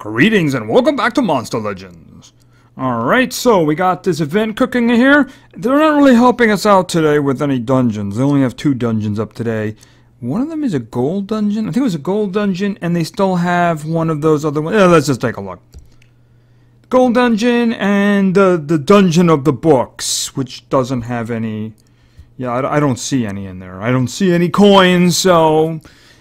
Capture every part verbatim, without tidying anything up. Greetings and welcome back to Monster Legends. Alright, so we got this event cooking here. They're not really helping us out today with any dungeons. They only have two dungeons up today. One of them is a gold dungeon. I think it was a gold dungeon, and they still have one of those other ones. Yeah, let's just take a look. Gold dungeon and uh, the dungeon of the books, which doesn't have any... Yeah, I, I don't see any in there. I don't see any coins, so...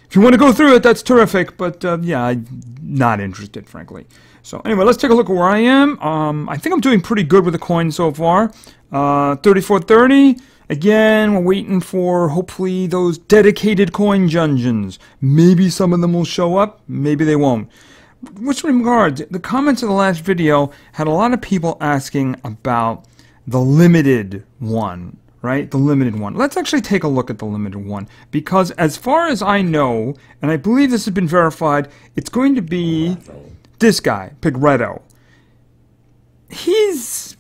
If you want to go through it, that's terrific, but uh, yeah, I'm not interested, frankly. So anyway, let's take a look at where I am. Um, I think I'm doing pretty good with the coin so far. Uh, thirty-four thirty. Again, we're waiting for, hopefully, those dedicated coin dungeons. Maybe some of them will show up, maybe they won't. With regards, the comments of the last video had a lot of people asking about the limited one. Right? The limited one. Let's actually take a look at the limited one, because as far as I know, and I believe this has been verified, it's going to be this guy, Pigretto. He's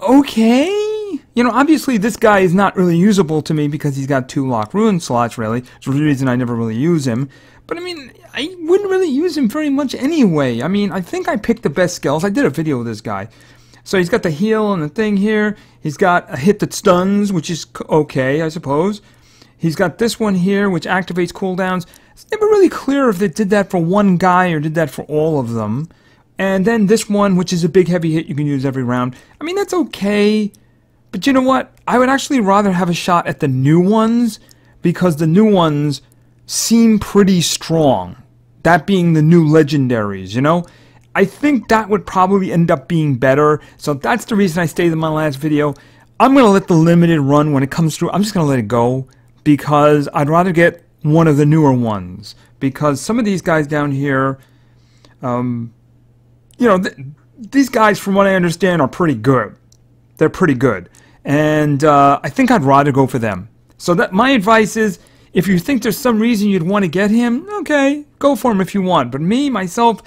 okay. You know, obviously this guy is not really usable to me because he's got two lock ruin slots, really. It's the reason I never really use him. But I mean, I wouldn't really use him very much anyway. I mean, I think I picked the best skills. I did a video with this guy. So he's got the heal and the thing here. He's got a hit that stuns, which is okay, I suppose. He's got this one here, which activates cooldowns. It's never really clear if they did that for one guy or did that for all of them. And then this one, which is a big heavy hit you can use every round. I mean, that's okay. But you know what? I would actually rather have a shot at the new ones, because the new ones seem pretty strong. That being the new legendaries, you know? I think that would probably end up being better, so that's the reason I stayed in my last video. I'm going to let the limited run when it comes through. I'm just going to let it go, because I'd rather get one of the newer ones. Because some of these guys down here, um, you know, th these guys, from what I understand, are pretty good. They're pretty good. And uh, I think I'd rather go for them. So that my advice is, if you think there's some reason you'd want to get him, okay, go for him if you want. But me, myself...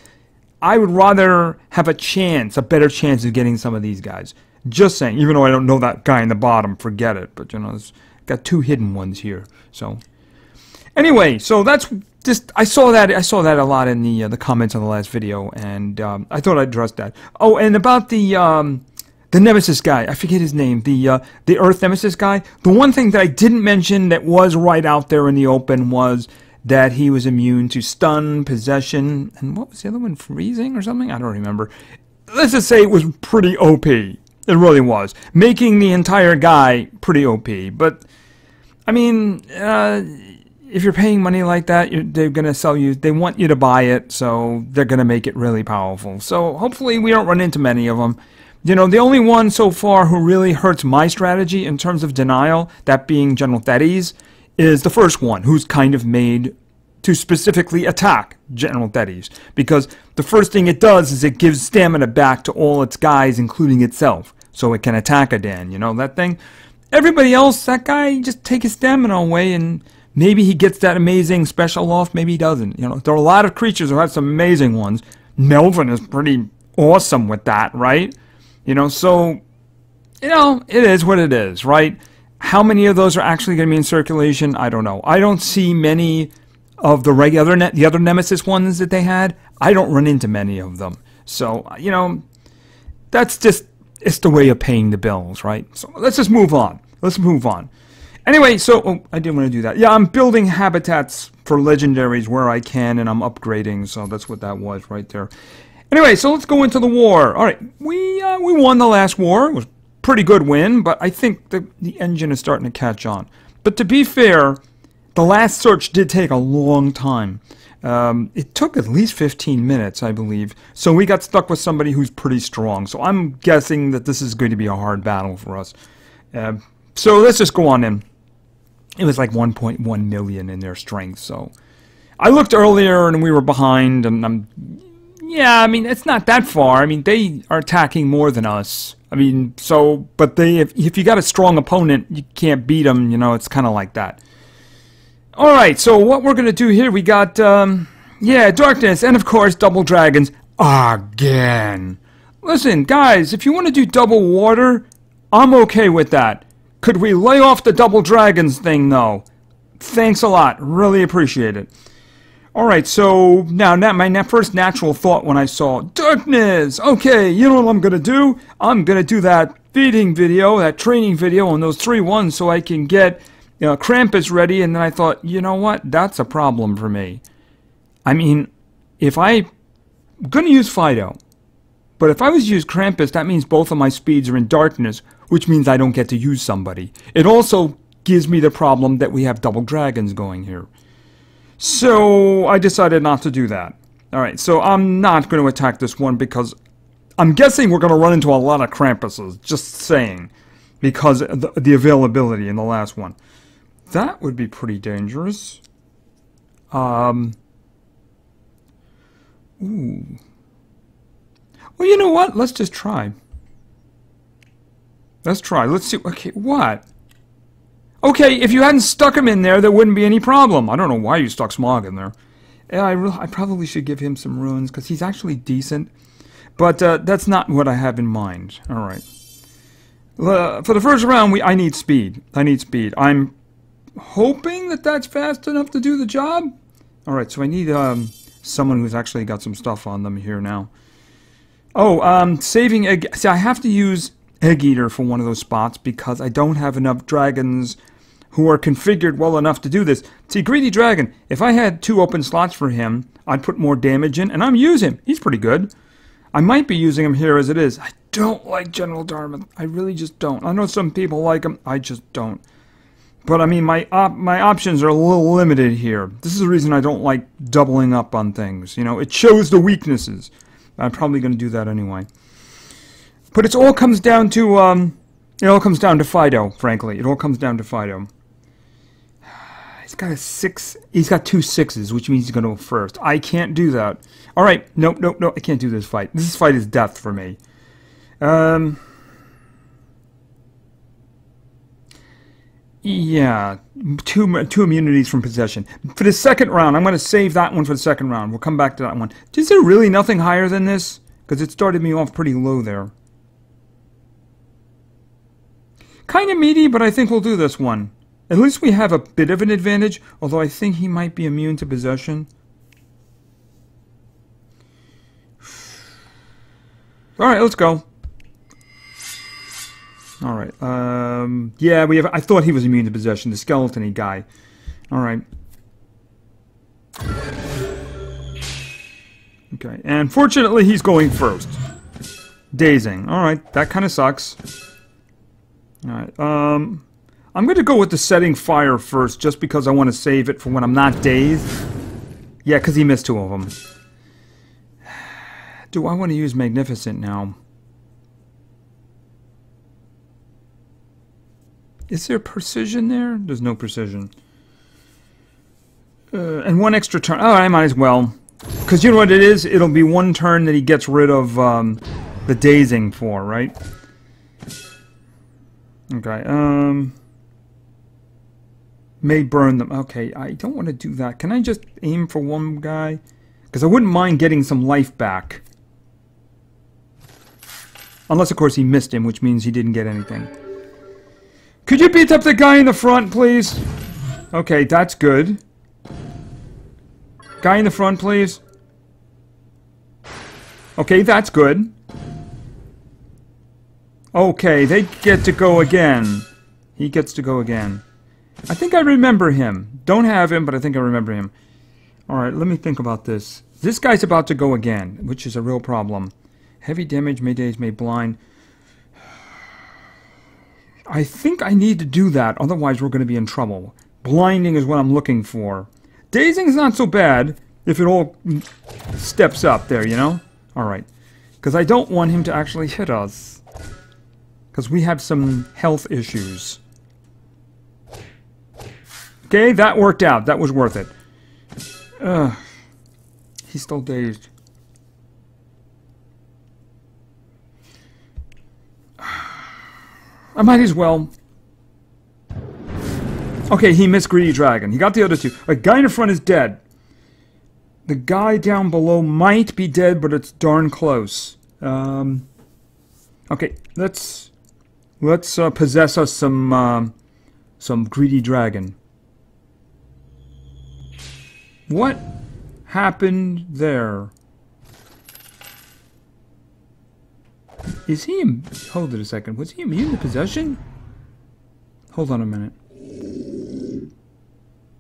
I would rather have a chance, a better chance of getting some of these guys. Just saying, even though I don't know that guy in the bottom, forget it. But, you know, it's got two hidden ones here. So, anyway, so that's just, I saw that, I saw that a lot in the uh, the comments on the last video, and um, I thought I'd address that. Oh, and about the, um, the Nemesis guy, I forget his name, the, uh, the Earth Nemesis guy. The one thing that I didn't mention that was right out there in the open was... that he was immune to stun, possession, and what was the other one? Freezing or something? I don't remember. Let's just say it was pretty O P. It really was. Making the entire guy pretty O P. But, I mean, uh, if you're paying money like that, you're, they're going to sell you, they want you to buy it, so they're going to make it really powerful. So, hopefully we don't run into many of them. You know, the only one so far who really hurts my strategy in terms of denial, that being General Deddies, is the first one, who's kind of made to specifically attack General Deddies. Because the first thing it does is it gives stamina back to all its guys, including itself. So it can attack a Dan, you know, that thing. Everybody else, that guy, just take his stamina away and maybe he gets that amazing special off, maybe he doesn't. You know, there are a lot of creatures who have some amazing ones. Melvin is pretty awesome with that, right? You know, so, you know, it is what it is, right? How many of those are actually going to be in circulation? I don't know. I don't see many of the regular ne the other Nemesis ones that they had. I don't run into many of them. So, you know, that's just, it's the way of paying the bills, right? So let's just move on. Let's move on. Anyway, so, oh, I didn't want to do that. Yeah, I'm building habitats for legendaries where I can, and I'm upgrading, so that's what that was right there. Anyway, so let's go into the war. All right, we, uh, we won the last war. It was pretty good win, but I think the, the engine is starting to catch on. But to be fair, the last search did take a long time. Um, it took at least fifteen minutes, I believe. So we got stuck with somebody who's pretty strong. So I'm guessing that this is going to be a hard battle for us. Uh, so let's just go on in. It was like one point one million in their strength. So I looked earlier and we were behind. And I'm, yeah, I mean, it's not that far. I mean, they are attacking more than us. I mean, so, but they, if, if you got a strong opponent, you can't beat them, you know, it's kind of like that. Alright, so what we're going to do here, we got, um, yeah, darkness, and of course, double dragons, again. Listen, guys, if you want to do double water, I'm okay with that. Could we lay off the double dragons thing, though? Thanks a lot, really appreciate it. Alright, so now na my na first natural thought when I saw darkness, okay, you know what I'm going to do? I'm going to do that feeding video, that training video on those three ones so I can get you know, Krampus ready, and then I thought, you know what, that's a problem for me. I mean, if I... I'm going to use Fido, but if I was to use Krampus, that means both of my speeds are in darkness, which means I don't get to use somebody. It also gives me the problem that we have double dragons going here. So I decided not to do that. Alright, so I'm not going to attack this one because I'm guessing we're going to run into a lot of Krampuses, just saying, because of the, the availability in the last one. That would be pretty dangerous. Um... Ooh. Well, you know what? Let's just try. Let's try. Let's see. Okay, what? Okay, if you hadn't stuck him in there, there wouldn't be any problem. I don't know why you stuck Smog in there. Yeah, I, re I probably should give him some runes, because he's actually decent. But uh, that's not what I have in mind. All right. Uh, for the first round, we I need speed. I need speed. I'm hoping that that's fast enough to do the job. All right, so I need... Um, someone who's actually got some stuff on them here now. Oh, um, saving egg... See, I have to use Egg Eater for one of those spots because I don't have enough dragons who are configured well enough to do this. See, Greedy Dragon, if I had two open slots for him, I'd put more damage in, and I'm using him. He's pretty good. I might be using him here as it is. I don't like General Darmon. I really just don't. I know some people like him. I just don't. But, I mean, my op my options are a little limited here. This is the reason I don't like doubling up on things. You know, it shows the weaknesses. I'm probably going to do that anyway. But it all comes down to, um... It all comes down to Fido, frankly. It all comes down to Fido. He's got a six... He's got two sixes, which means he's going to go first. I can't do that. Alright, nope, nope, nope. I can't do this fight. This fight is death for me. Um... Yeah, two, two immunities from possession. For the second round, I'm going to save that one for the second round. We'll come back to that one. Is there really nothing higher than this? Because it started me off pretty low there. Kind of meaty, but I think we'll do this one. At least we have a bit of an advantage, although I think he might be immune to possession. Alright, let's go. All right. Um, yeah, we have. I thought he was immune to possession. The skeleton-y guy. All right. Okay. And fortunately, he's going first. Dazing. All right. That kind of sucks. All right. Um, I'm going to go with the setting fire first, just because I want to save it for when I'm not dazed. Yeah, because he missed two of them. Do I want to use Magnificent now? Is there precision there? There's no precision. Uh, and one extra turn. Oh, I might as well. Because you know what it is? It'll be one turn that he gets rid of um, the dazing for, right? Okay. Um, may burn them. Okay, I don't want to do that. Can I just aim for one guy? Because I wouldn't mind getting some life back. Unless, of course, he missed him, which means he didn't get anything. Could you beat up the guy in the front, please? Okay, that's good. Guy in the front, please. Okay, that's good. Okay, they get to go again. He gets to go again. I think I remember him. Don't have him, but I think I remember him. Alright, let me think about this. This guy's about to go again, which is a real problem. Heavy damage, may daze, may blind. I think I need to do that, otherwise we're going to be in trouble. Blinding is what I'm looking for. Dazing's not so bad if it all steps up there, you know? Alright. Because I don't want him to actually hit us. Because we have some health issues. Okay, that worked out. That was worth it. Ugh. He's still dazed. I might as well. Okay, he missed Greedy Dragon. He got the other two. The guy in the front is dead. The guy down below might be dead, but it's darn close. Um, okay, let's let's uh, possess us some uh, some Greedy Dragon. What? happened there? Is he... Hold it a second. Was he immune to possession? Hold on a minute.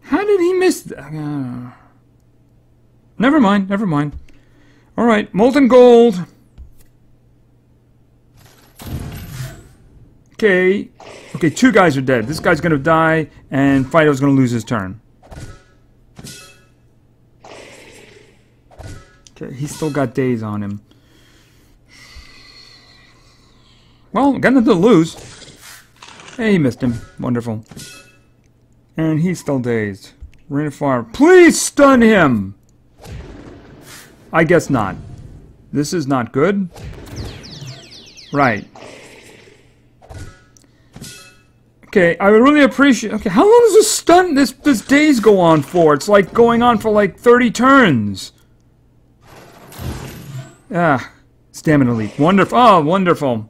How did he miss... Th uh, never mind. Never mind. All right. Molten gold. Okay. Okay, two guys are dead. This guy's going to die, and Fido's going to lose his turn. Okay, he's still got days on him. Well, got nothing to lose. Hey, he missed him. Wonderful. And he's still dazed. Rain of fire. Please stun him! I guess not. This is not good. Right. Okay, I would really appreciate... Okay, how long does this stun... This, this daze go on for? It's like going on for like thirty turns. Ah. Stamina leak. Wonderful. Oh, wonderful.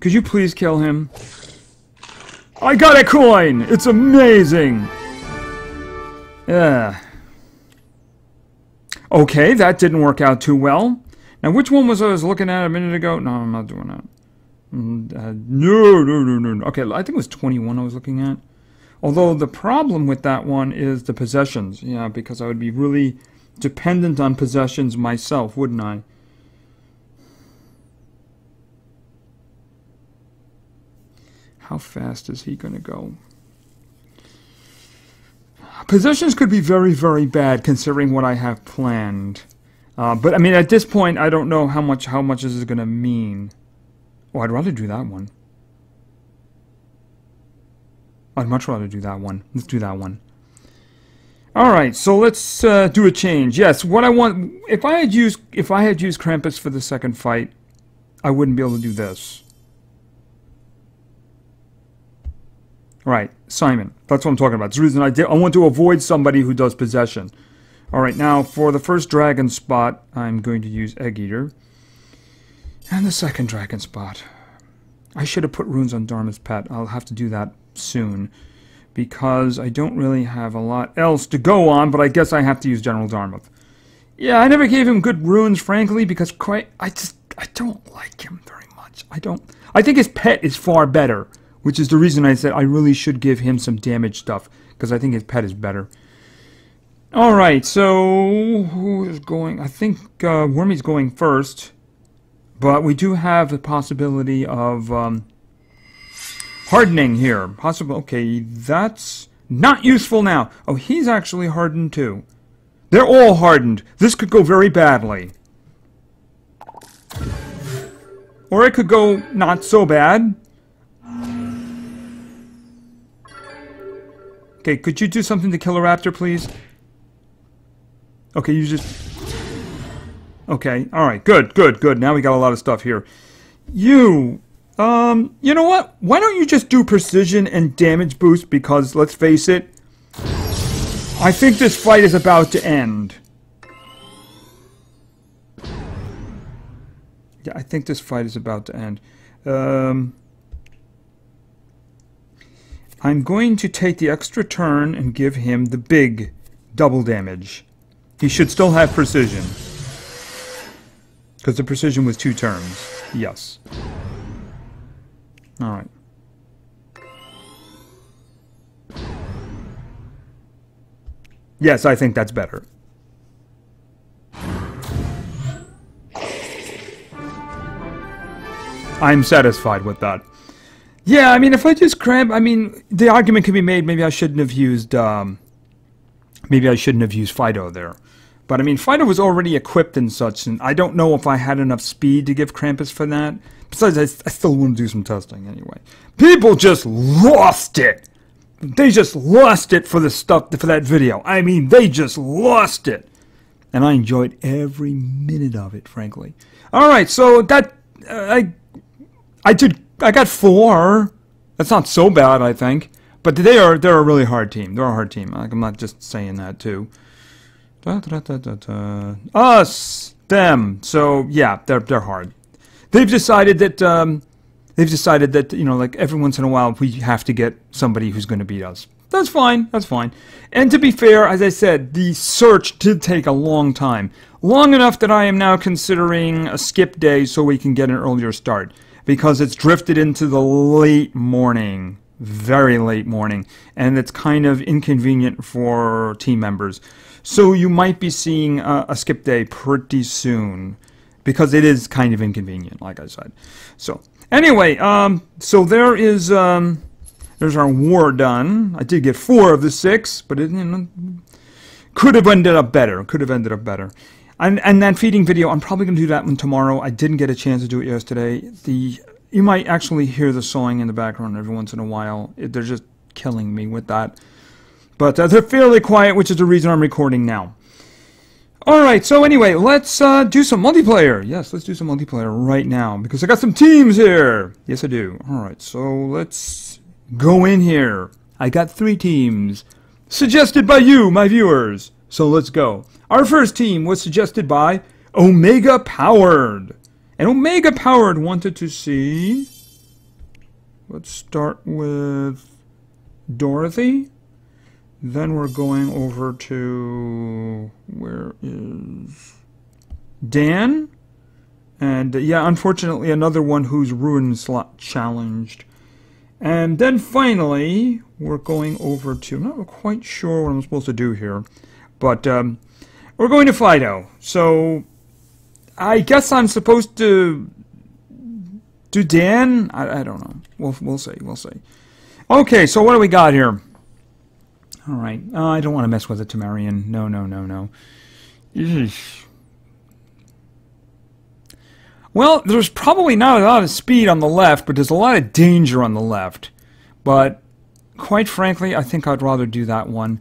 Could you please kill him? I got a coin! It's amazing! Yeah. Okay, that didn't work out too well. Now, which one was I was looking at a minute ago? No, I'm not doing that. Uh, no, no, no, no, no. Okay, I think it was twenty-one I was looking at. Although, the problem with that one is the possessions. Yeah, because I would be really dependent on possessions myself, wouldn't I? How fast is he going to go? Possessions could be very, very bad considering what I have planned. Uh, but, I mean, at this point, I don't know how much how much this is going to mean. Oh, I'd rather do that one. I'd much rather do that one. Let's do that one. All right, so let's uh, do a change. Yes, what I want... If I had used, if I had used Krampus for the second fight, I wouldn't be able to do this. Right, Simon. That's what I'm talking about. It's the reason I did. I want to avoid somebody who does possession. All right, now for the first dragon spot, I'm going to use Egg Eater. And the second dragon spot. I should have put runes on Dharma's pet. I'll have to do that soon. Because I don't really have a lot else to go on, but I guess I have to use General Darmon. Yeah, I never gave him good runes, frankly, because quite... I just... I don't like him very much. I don't... I think his pet is far better. Which is the reason I said I really should give him some damage stuff. Because I think his pet is better. Alright, so... Who is going... I think uh, Wormy's going first. But we do have the possibility of... Um, hardening here. Possible... Okay, that's... Not useful now. Oh, he's actually hardened too. They're all hardened. This could go very badly. Or it could go not so bad. Okay, could you do something to kill a raptor, please? Okay, you just... Okay, alright, good, good, good. Now we got a lot of stuff here. You! Um, you know what? Why don't you just do precision and damage boost because, let's face it, I think this fight is about to end. Yeah, I think this fight is about to end. Um... I'm going to take the extra turn and give him the big double damage. He should still have precision. Because the precision was two turns. Yes. Alright. Yes, I think that's better. I'm satisfied with that. Yeah, I mean, if I just cramp, I mean, the argument can be made, maybe I shouldn't have used, um, maybe I shouldn't have used Fido there. But, I mean, Fido was already equipped and such, and I don't know if I had enough speed to give Krampus for that. Besides, I, I still want to do some testing anyway. People just lost it! They just lost it for the stuff, for that video. I mean, they just lost it! And I enjoyed every minute of it, frankly. Alright, so that, uh, I, I did... I got four. That's not so bad, I think. But they are they're a really hard team. They're a hard team. I'm not just saying that too. Da, da, da, da, da. Us, them. So yeah, they're they're hard. they've decided that um, they've decided that you know, like every once in a while, we have to get somebody who's going to beat us. That's fine. That's fine. And to be fair, as I said, the search did take a long time, long enough that I am now considering a skip day so we can get an earlier start, because it's drifted into the late morning, very late morning, and it's kind of inconvenient for team members. So you might be seeing a, a skip day pretty soon, because it is kind of inconvenient, like I said. So anyway, um, so there is um, there's our war done. I did get four of the six, but it you know, could have ended up better. Could have ended up better. And, and that feeding video, I'm probably going to do that one tomorrow. I didn't get a chance to do it yesterday. The you might actually hear the sawing in the background every once in a while. It, they're just killing me with that. But uh, they're fairly quiet, which is the reason I'm recording now. Alright, so anyway, let's uh, do some multiplayer. Yes, let's do some multiplayer right now, because I got some teams here. Yes, I do. Alright, so let's go in here. I got three teams suggested by you, my viewers. So let's go. Our first team was suggested by Omega Powered. And Omega Powered wanted to see... Let's start with Dorothy. Then we're going over to... Where is... Dan. And, uh, yeah, unfortunately, another one who's Ruin Slot challenged. And then, finally, we're going over to... I'm not quite sure what I'm supposed to do here. But, um... we're going to Fido. So... I guess I'm supposed to do Dan? I, I don't know. We'll, we'll see. We'll see. Okay, so what do we got here? All right. Uh, I don't want to mess with a Timerion. No, no, no, no. Eesh. Well, there's probably not a lot of speed on the left, but there's a lot of danger on the left. But quite frankly, I think I'd rather do that one.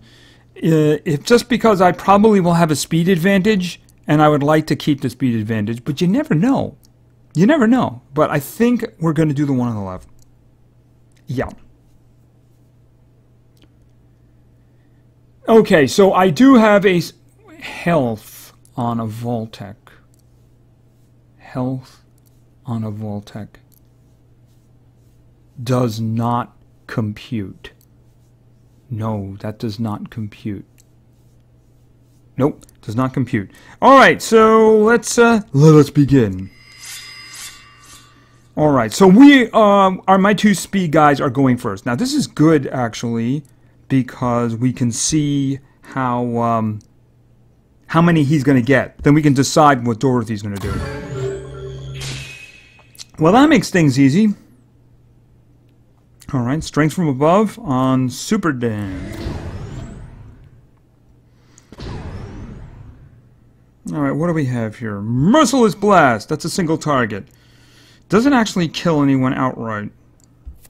Uh, if just because I probably will have a speed advantage... And I would like to keep the speed advantage, but you never know. You never know. But I think we're going to do the one on the left. Yeah. Okay, so I do have a health on a Voltaik. Health on a Voltaik does not compute. No, that does not compute. Nope, does not compute. Alright, so let's uh, let us begin. Alright, so we um, are my two speed guys are going first. Now this is good actually, because we can see how um, how many he's gonna get. Then we can decide what Dorothy's gonna do. Well, that makes things easy. Alright, strength from above on Super Dan. Alright, what do we have here? Merciless Blast! That's a single target. Doesn't actually kill anyone outright.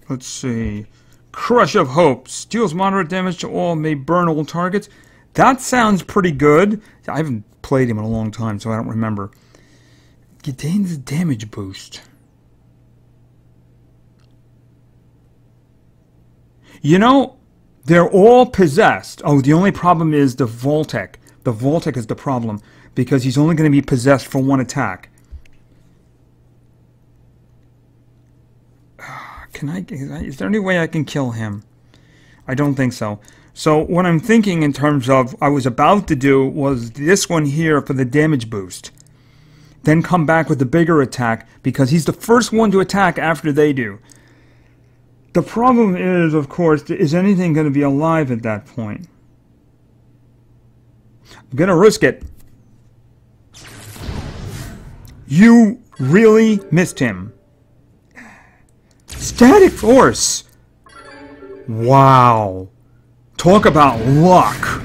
Let's see. Crush of Hopes. Deals moderate damage to all, may burn all targets. That sounds pretty good. I haven't played him in a long time, so I don't remember. Gains damage boost. You know, they're all possessed. Oh, the only problem is the Voltaik. The Voltaik is the problem, because he's only going to be possessed for one attack. Can I... Is there any way I can kill him? I don't think so. So what I'm thinking in terms of I was about to do was this one here for the damage boost. Then come back with the bigger attack, because he's the first one to attack after they do. The problem is, of course, is anything going to be alive at that point? I'm going to risk it. You really missed him. Static Force. Wow. Talk about luck.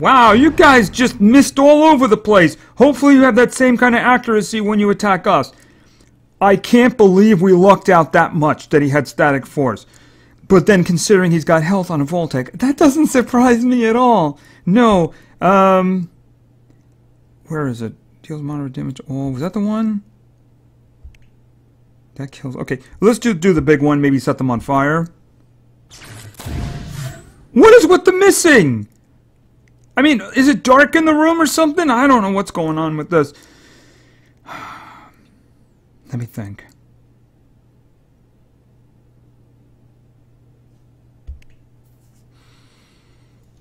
Wow, you guys just missed all over the place. Hopefully you have that same kind of accuracy when you attack us. I can't believe we lucked out that much that he had Static Force. But then, considering he's got health on a Voltaik, that doesn't surprise me at all. No. Um, where is it? Deals moderate damage. Oh, was that the one? That kills. Okay, let's just do the big one. Maybe set them on fire. What is with the missing? I mean, is it dark in the room or something? I don't know what's going on with this. Let me think.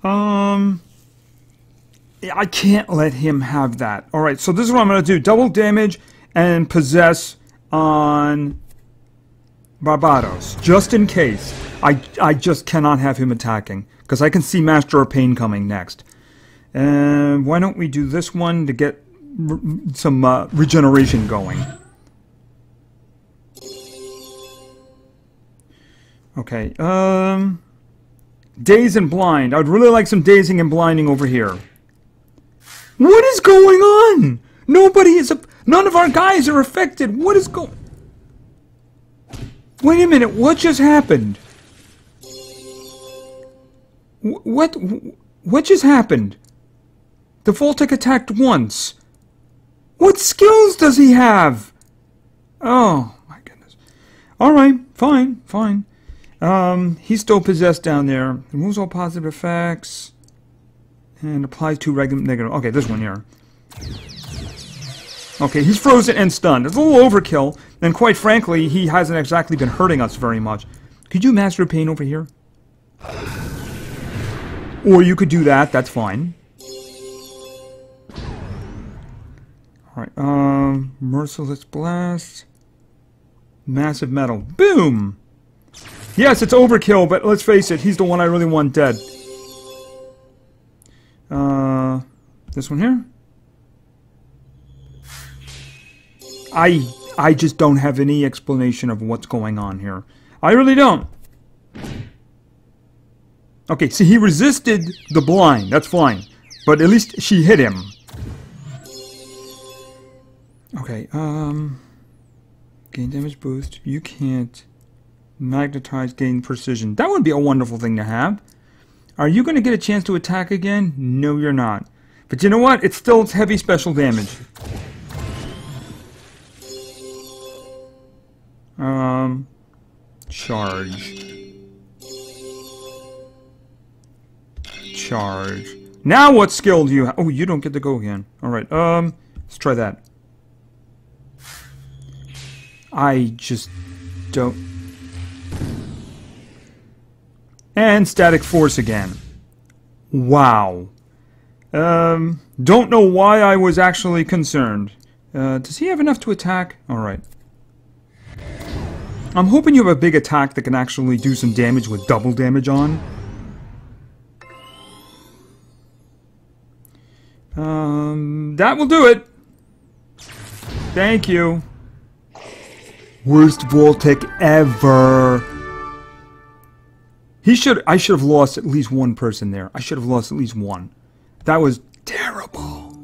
Um, I can't let him have that. All right, so this is what I'm going to do. Double damage and possess on Barbados, just in case. I, I just cannot have him attacking, because I can see Master of Pain coming next. And why don't we do this one to get r some uh, regeneration going. Okay, um... Daze and blind. I would really like some dazing and blinding over here. What is going on? Nobody is... A, none of our guys are affected. What is going... Wait a minute, what just happened? What... What just happened? The Voltaik attacked once. What skills does he have? Oh, my goodness. Alright, fine, fine. Um, he's still possessed down there. Removes all positive effects. And applies two regular negative. Okay, this one here. Okay, he's frozen and stunned. It's a little overkill. And quite frankly, he hasn't exactly been hurting us very much. Could you Master of Pain over here? Or you could do that, that's fine. Alright, um, Merciless Blast. Massive Metal. Boom! Yes, it's overkill, but let's face it, he's the one I really want dead. Uh, this one here? I, I just don't have any explanation of what's going on here. I really don't. Okay, see, he resisted the blind. That's fine. But at least she hit him. Okay, um... gain damage boost. You can't... magnetize, gain precision. That would be a wonderful thing to have. Are you going to get a chance to attack again? No, you're not. But you know what? It's still heavy special damage. Um... Charge. Charge. Now what skill do you have? Oh, you don't get to go again. Alright, um, let's try that. I just don't... And static force again. Wow. Um, don't know why I was actually concerned. Uh, does he have enough to attack? Alright. I'm hoping you have a big attack that can actually do some damage with double damage on. Um, that will do it. Thank you. Worst Voltaik ever. He should, I should have lost at least one person there. I should have lost at least one. That was terrible.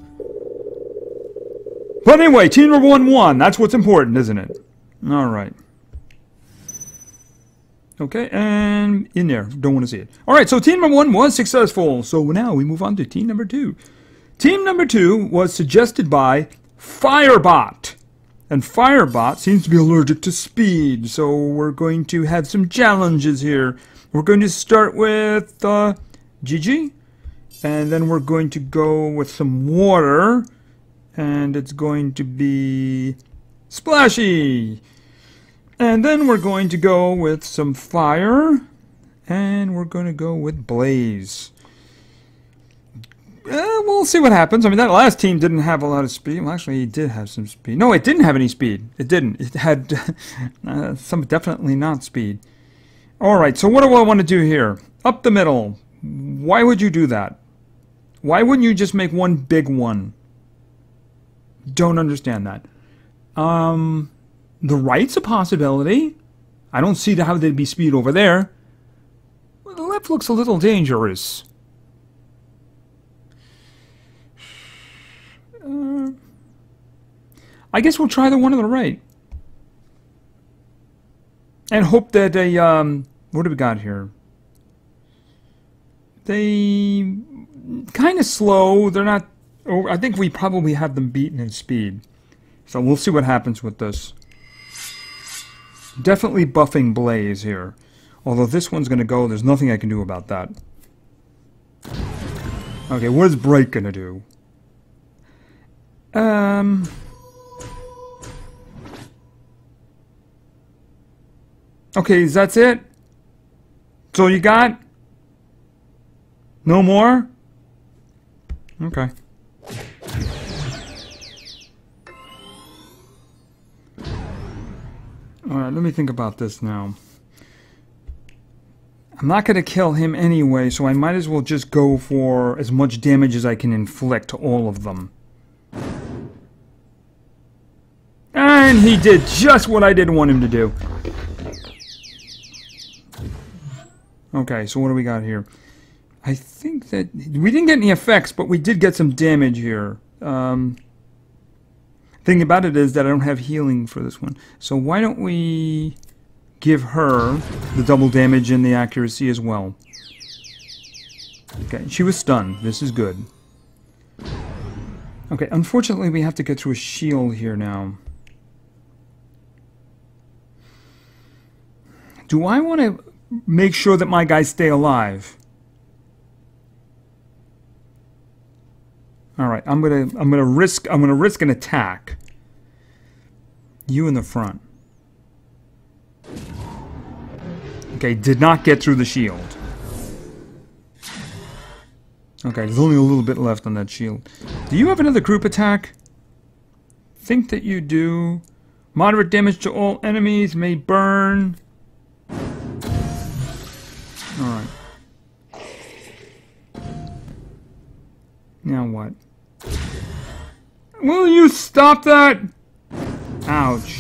But anyway, team number one won. That's what's important, isn't it? Alright. Okay, and in there. Don't want to see it. Alright, so team number one was successful. So now we move on to team number two. Team number two was suggested by Firebot. And Firebot seems to be allergic to speed, so we're going to have some challenges here. We're going to start with uh, Gigi, and then we're going to go with some water, and it's going to be Splashy. And then we're going to go with some fire, and we're going to go with Blaze. Uh, we'll see what happens. I mean, that last team didn't have a lot of speed. Well, actually, it did have some speed. No, it didn't have any speed. It didn't. It had uh, some definitely not speed. All right, so what do I want to do here? Up the middle. Why would you do that? Why wouldn't you just make one big one? Don't understand that. Um, the right's a possibility. I don't see how there'd be speed over there. Well, the left looks a little dangerous. Uh, I guess we'll try the one on the right. And hope that a, um, what do we got here? They, kind of slow, they're not, oh, I think we probably have them beaten in speed. So we'll see what happens with this. Definitely buffing Blaze here. Although this one's going to go, there's nothing I can do about that. Okay, what is Break gonna do? Um... Okay, that's it? That's all you got? No more? Okay. Alright, let me think about this now. I'm not going to kill him anyway, so I might as well just go for as much damage as I can inflict to all of them. And he did just what I didn't want him to do. Okay, so what do we got here? I think that... we didn't get any effects, but we did get some damage here. Um, thing about it is that I don't have healing for this one. So why don't we... give her the double damage and the accuracy as well. Okay, she was stunned. This is good. Okay, unfortunately we have to get to a shield here now. Do I want to make sure that my guys stay alive? All right, I'm gonna I'm gonna risk I'm gonna risk an attack. You in the front. Okay, did not get through the shield. Okay, there's only a little bit left on that shield. Do you have another group attack? Think that you do. Moderate damage to all enemies may burn. Alright. Now what? Will you stop that? Ouch.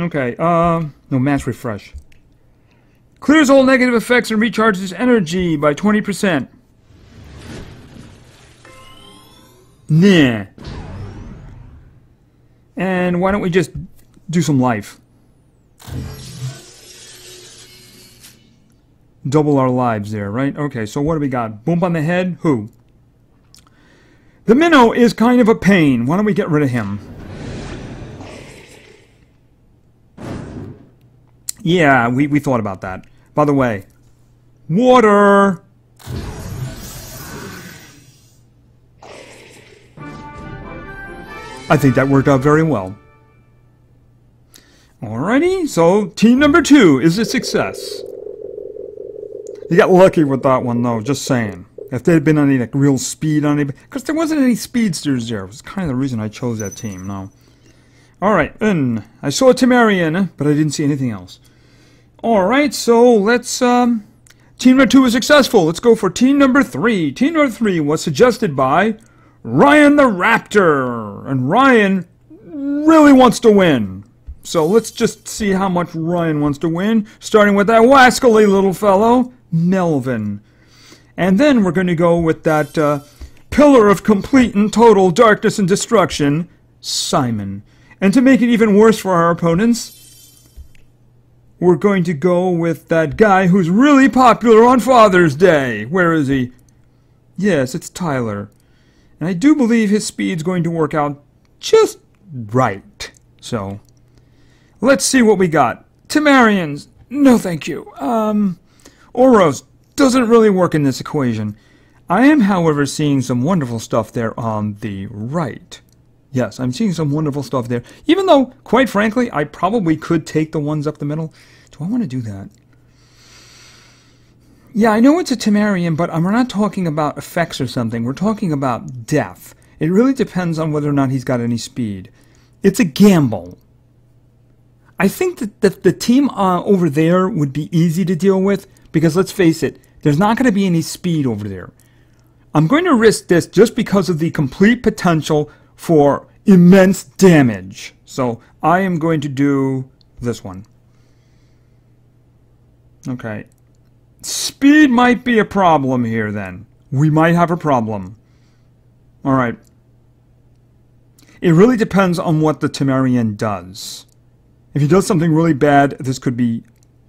Okay, um, no, mass refresh. Clears all negative effects and recharges energy by twenty percent. Nah. And why don't we just do some life? Double our lives there, right? Okay, so what do we got? Bump on the head? Who? The minnow is kind of a pain. Why don't we get rid of him? Yeah, we, we thought about that. By the way, water! I think that worked out very well. Alrighty, so team number two is a success. You got lucky with that one, though, just saying. If there had been any like, real speed on anybody, because there wasn't any speedsters there. It was kind of the reason I chose that team, no. Alright, and I saw a Timerion, but I didn't see anything else. Alright, so let's, um, team number two was successful. Let's go for team number three. Team number three was suggested by Ryan the Raptor. And Ryan really wants to win. So let's just see how much Ryan wants to win. Starting with that wascally little fellow, Melvin. And then we're going to go with that uh, pillar of complete and total darkness and destruction, Simon. And to make it even worse for our opponents, we're going to go with that guy who's really popular on Father's Day. Where is he? Yes, it's Tyler. And I do believe his speed's going to work out just right. So, let's see what we got. Timerions. No, thank you. Um, Oros doesn't really work in this equation. I am, however, seeing some wonderful stuff there on the right. Yes, I'm seeing some wonderful stuff there. Even though, quite frankly, I probably could take the ones up the middle. Do I want to do that? Yeah, I know it's a Timerion, but we're not talking about effects or something. We're talking about death. It really depends on whether or not he's got any speed. It's a gamble. I think that the, the team uh, over there would be easy to deal with, because let's face it, there's not going to be any speed over there. I'm going to risk this just because of the complete potential for immense damage. So I am going to do this one. Okay. Speed might be a problem here then. We might have a problem. Alright. It really depends on what the Timerion does. If he does something really bad, this could be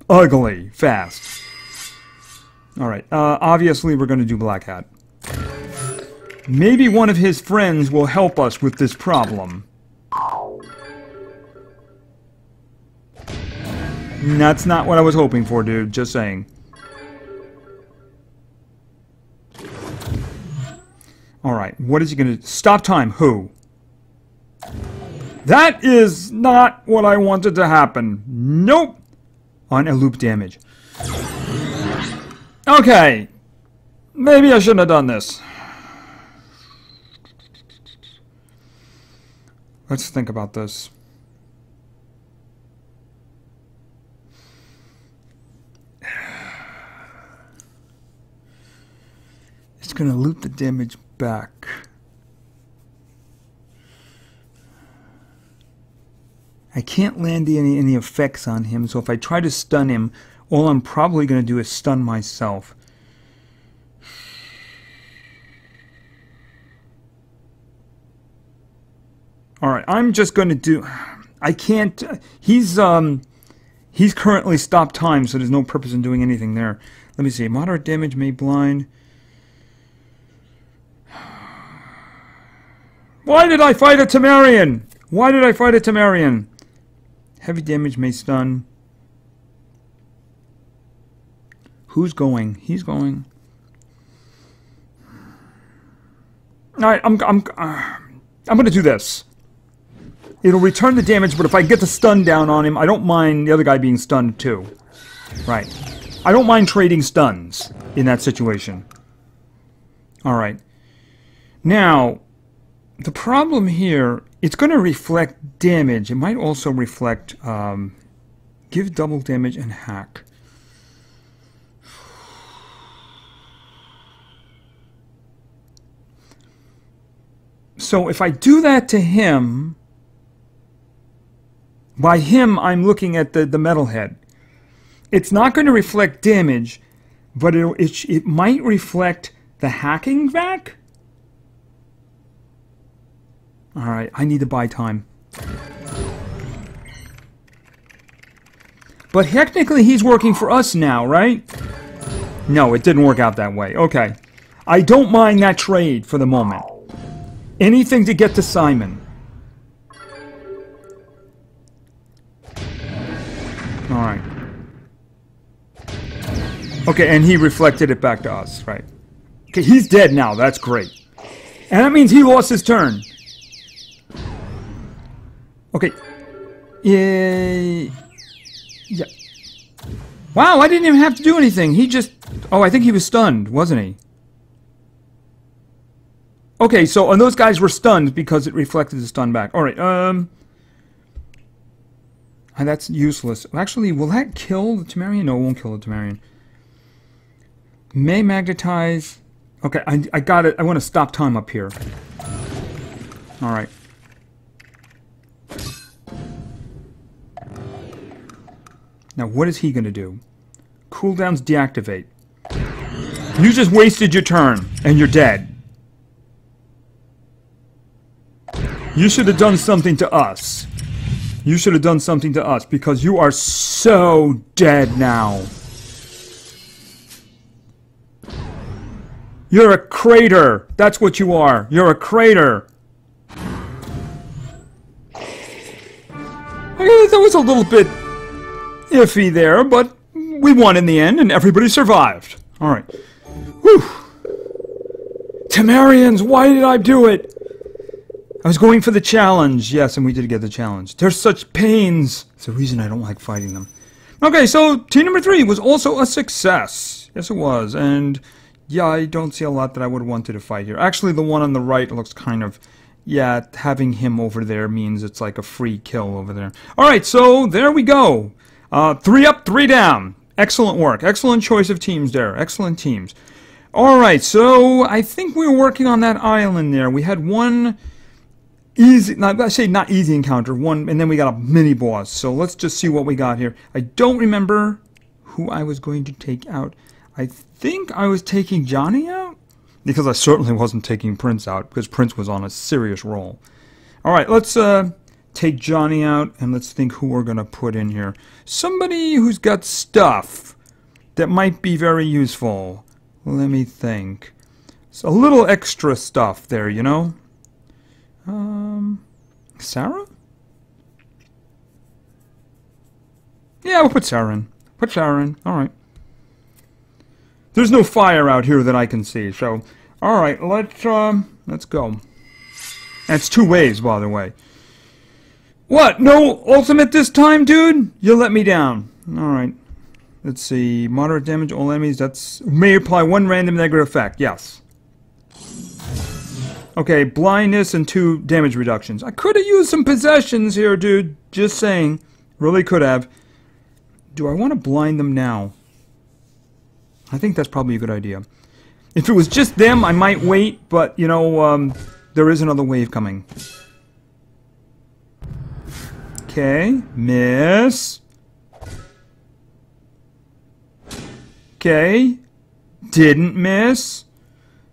ugly fast. Alright. Uh, obviously we're going to do Black Hat. Maybe one of his friends will help us with this problem. That's not what I was hoping for, dude. Just saying. Alright, what is he gonna do? Stop time, who? That is not what I wanted to happen. Nope. On a loop damage. Okay. Maybe I shouldn't have done this. Let's think about this. It's gonna loop the damage back. I can't land any, any effects on him, so if I try to stun him, all I'm probably going to do is stun myself. Alright, I'm just going to do... I can't... He's, um... He's currently stopped time, so there's no purpose in doing anything there. Let me see. Moderate damage may blind... Why did I fight a Timerion? Why did I fight a Timerion? Heavy damage may stun. Who's going? He's going. All right, I'm I'm uh, I'm going to do this. It'll return the damage, but if I get the stun down on him, I don't mind the other guy being stunned too. Right. I don't mind trading stuns in that situation. All right. Now, the problem here, it's going to reflect damage. It might also reflect um, give double damage and hack. So if I do that to him, by him I'm looking at the, the metalhead. It's not going to reflect damage, but it, it, it might reflect the hacking back. Alright, I need to buy time. But technically he's working for us now, right? No, it didn't work out that way. Okay. I don't mind that trade for the moment. Anything to get to Simon. Alright. Okay, and he reflected it back to us, right. Okay, he's dead now. That's great. And that means he lost his turn. Okay. Yeah. Yeah. Wow, I didn't even have to do anything. He just... Oh, I think he was stunned, wasn't he? Okay, so and those guys were stunned because it reflected the stun back. Alright, um... and that's useless. Actually, will that kill the Timerion? No, it won't kill the Timerion. May magnetize... Okay, I, I got it. I want to stop time up here. Alright. Now, what is he going to do? Cooldowns deactivate. You just wasted your turn, and you're dead. You should have done something to us. You should have done something to us, because you are so dead now. You're a crater. That's what you are. You're a crater. Okay, that was a little bit... iffy there, but we won in the end, and everybody survived. All right. Whew. Timerions, why did I do it? I was going for the challenge. Yes, and we did get the challenge. They're such pains. It's the reason I don't like fighting them. Okay, so team number three was also a success. Yes, it was. And, yeah, I don't see a lot that I would have wanted to fight here. Actually, the one on the right looks kind of... Yeah, having him over there means it's like a free kill over there. All right, so there we go. Uh, three up, three down. Excellent work. Excellent choice of teams there. Excellent teams. All right, so I think we were working on that island there. We had one easy, not, I say not easy encounter, one, and then we got a mini boss. So let's just see what we got here. I don't remember who I was going to take out. I think I was taking Johnny out, because I certainly wasn't taking Prince out, because Prince was on a serious roll. All right, let's... Uh, take Johnny out, and let's think who we're going to put in here. Somebody who's got stuff that might be very useful. Let me think. It's a little extra stuff there, you know? Um, Sarah? Yeah, we'll put Sarah in. Put Sarah in. All right. There's no fire out here that I can see, so... All right, let's, um... Let's go. That's two waves, by the way. What? No ultimate this time, dude? You let me down. Alright. Let's see. Moderate damage, all enemies. That's... May apply one random negative effect. Yes. Okay, blindness and two damage reductions. I could have used some possessions here, dude. Just saying. Really could have. Do I want to blind them now? I think that's probably a good idea. If it was just them, I might wait, but, you know, um, there is another wave coming. Okay, miss. Okay, didn't miss.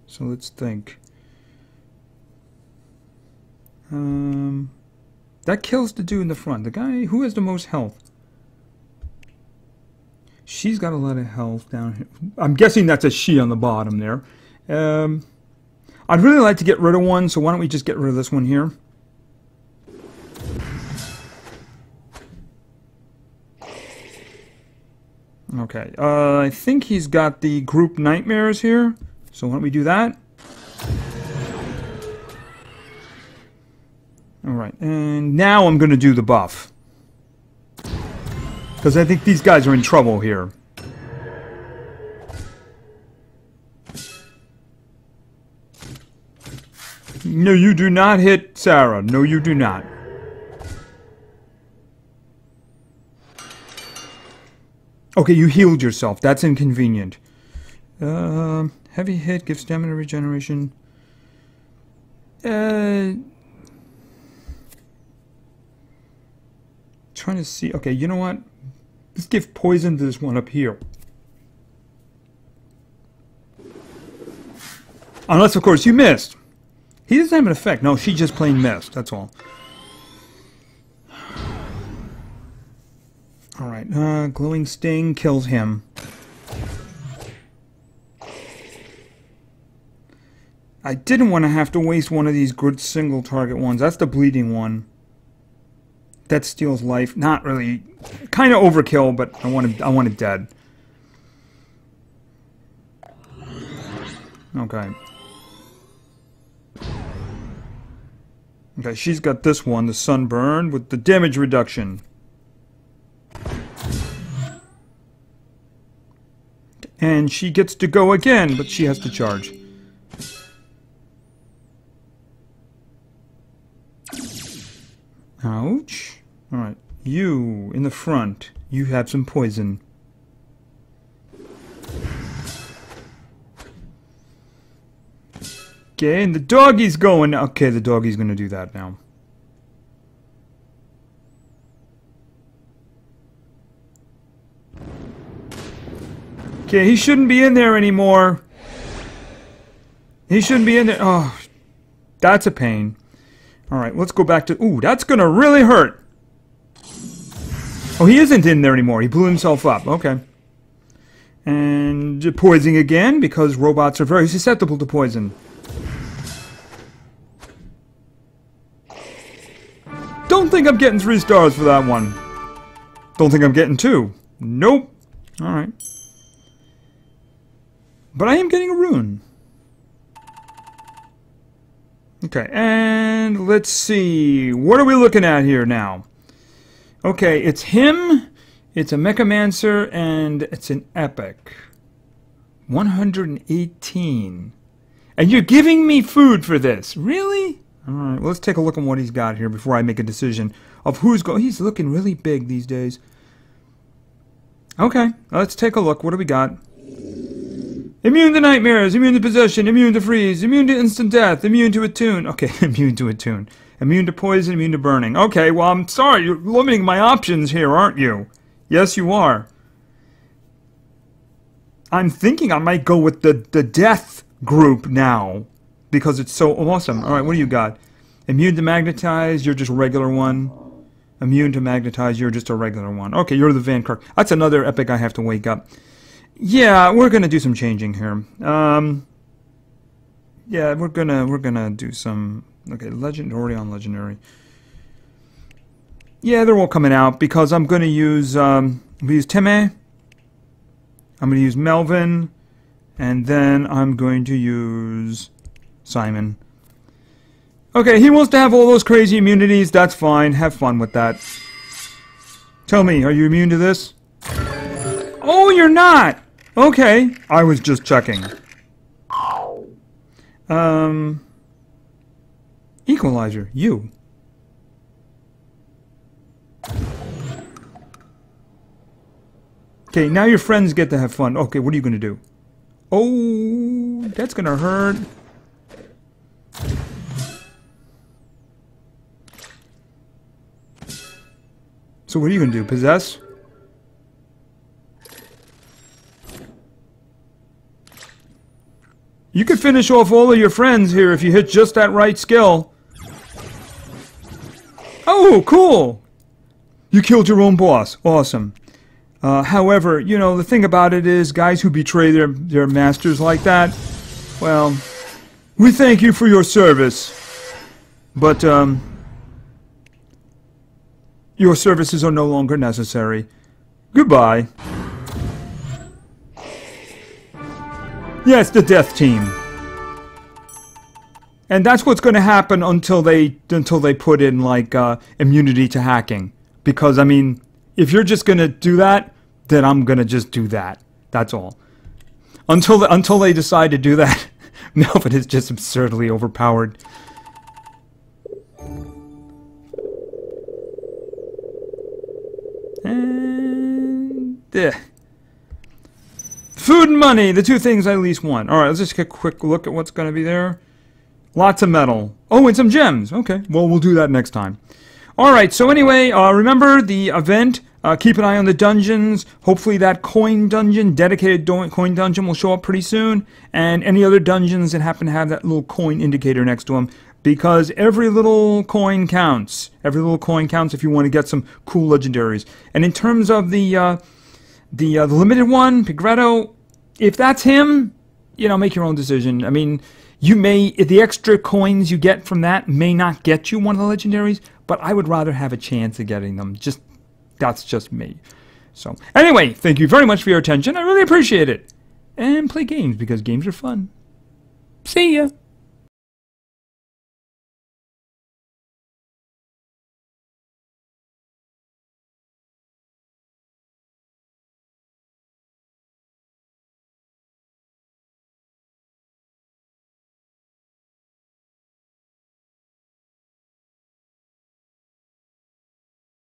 So let's think. Um, that kills the dude in the front. The guy who has the most health. She's got a lot of health down here. I'm guessing that's a she on the bottom there. Um, I'd really like to get rid of one, so why don't we just get rid of this one here? Okay, uh, I think he's got the group nightmares here, so why don't we do that? Alright, and now I'm going to do the buff. Because I think these guys are in trouble here. No, you do not hit Sarah. No, you do not. Okay, you healed yourself. That's inconvenient. Uh, heavy hit gives stamina regeneration. Uh... Trying to see. Okay, you know what? Let's give poison to this one up here. Unless, of course, you missed. He doesn't have an effect. No, she just plain missed. That's all. Alright. Uh, glowing sting kills him. I didn't want to have to waste one of these good single target ones. That's the bleeding one. That steals life. Not really, kind of overkill, but I want him, I want him dead. Okay. Okay, she's got this one, the sunburn, with the damage reduction. And she gets to go again, but she has to charge. Ouch. Alright, you, in the front, you have some poison. Okay, and the doggy's going... Okay, the doggy's going to do that now. Okay, he shouldn't be in there anymore. He shouldn't be in there. Oh, that's a pain. Alright, let's go back to... Ooh, that's going to really hurt. Oh, he isn't in there anymore. He blew himself up. Okay. And poisoning again, because robots are very susceptible to poison. Don't think I'm getting three stars for that one. Don't think I'm getting two. Nope. Alright. But I am getting a rune. Okay, and let's see. What are we looking at here now? Okay, it's him, it's a Mechamancer, and it's an epic. one hundred eighteen. And you're giving me food for this. Really? Alright, well, let's take a look at what he's got here before I make a decision of who's going. He's looking really big these days. Okay, let's take a look. What do we got? Immune to nightmares, immune to possession, immune to freeze, immune to instant death, immune to attune. Okay, immune to attune. Immune to poison, immune to burning. Okay, well, I'm sorry, you're limiting my options here, aren't you? Yes, you are. I'm thinking I might go with the, the death group now, because it's so awesome. Alright, what do you got? Immune to magnetize, you're just a regular one. Immune to magnetize, you're just a regular one. Okay, you're the Van Kirk. That's another epic I have to wake up. Yeah, we're gonna do some changing here. Um, yeah, we're gonna, we're gonna do some... Okay, legend already on legendary. Yeah, they're all coming out because I'm going to use um, we use Teme. I'm going to use Melvin, and then I'm going to use Simon. Okay, he wants to have all those crazy immunities. That's fine. Have fun with that. Tell me, are you immune to this? Oh, you're not! Okay. I was just checking. Um... Equalizer, you. Okay, now your friends get to have fun. Okay, what are you gonna do? Oh, that's gonna hurt. So what are you gonna do? Possess? You could finish off all of your friends here if you hit just that right skill. Oh, cool! You killed your own boss. Awesome. Uh, however, you know, the thing about it is, guys who betray their, their masters like that, well, we thank you for your service. But, um, your services are no longer necessary. Goodbye. Yes, the death team. And that's what's going to happen until they until they put in, like, uh, immunity to hacking. Because, I mean, if you're just going to do that, then I'm going to just do that. That's all. Until the, until they decide to do that, Melvin is just absurdly overpowered. And... Eh. Food and money, the two things I least want. Alright, let's just get a quick look at what's going to be there. Lots of metal. Oh, and some gems. Okay, well, we'll do that next time. Alright, so anyway, uh, remember the event. Uh, keep an eye on the dungeons. Hopefully that coin dungeon, dedicated coin dungeon, will show up pretty soon. And any other dungeons that happen to have that little coin indicator next to them. Because every little coin counts. Every little coin counts if you want to get some cool legendaries. And in terms of the, uh, the, uh, the limited one, Pigretto, if that's him, you know, make your own decision. I mean... You may, the extra coins you get from that may not get you one of the legendaries, but I would rather have a chance of getting them. Just, that's just me. So, anyway, thank you very much for your attention. I really appreciate it. And play games, because games are fun. See ya!